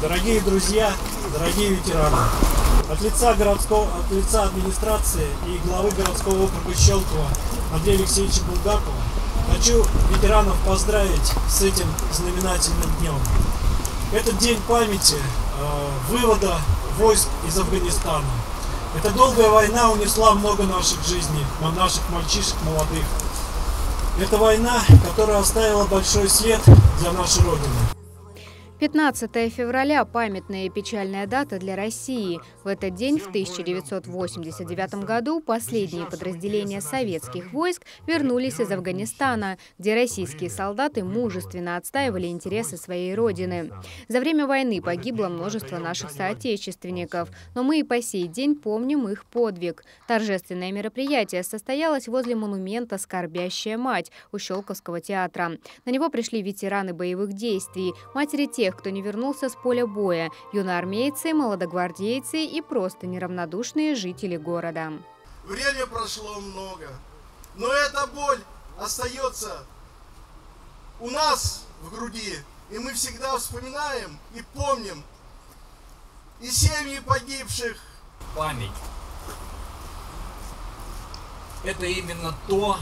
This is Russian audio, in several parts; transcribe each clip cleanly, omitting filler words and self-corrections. Дорогие друзья, дорогие ветераны, от лица администрации и главы городского округа Щелково Андрея Алексеевича Булгакова хочу ветеранов поздравить с этим знаменательным днем. Это день памяти вывода войск из Афганистана. Эта долгая война унесла много наших жизней, наших мальчишек, молодых. Это война, которая оставила большой след для нашей Родины. 15 февраля – памятная и печальная дата для России. В этот день, в 1989 году, последние подразделения советских войск вернулись из Афганистана, где российские солдаты мужественно отстаивали интересы своей родины. За время войны погибло множество наших соотечественников, но мы и по сей день помним их подвиг. Торжественное мероприятие состоялось возле монумента «Скорбящая мать» у Щелковского театра. На него пришли ветераны боевых действий, матери тех, кто не вернулся с поля боя, юноармейцы, молодогвардейцы и просто неравнодушные жители города. Время прошло много, но эта боль остается у нас в груди, и мы всегда вспоминаем и помним и семьи погибших. Память – это именно то,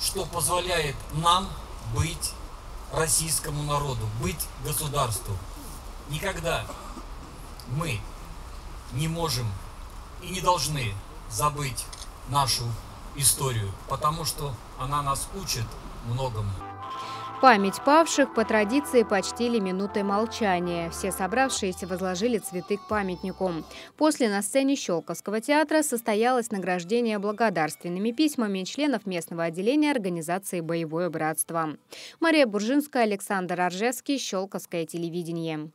что позволяет нам быть российскому народу, быть государству. Никогда мы не можем и не должны забыть нашу историю, потому что она нас учит многому. Память павших по традиции почтили минутой молчания. Все собравшиеся возложили цветы к памятнику. После на сцене Щелковского театра состоялось награждение благодарственными письмами членов местного отделения организации «Боевое братство». Мария Буржинская, Александр Оржевский, Щелковское телевидение.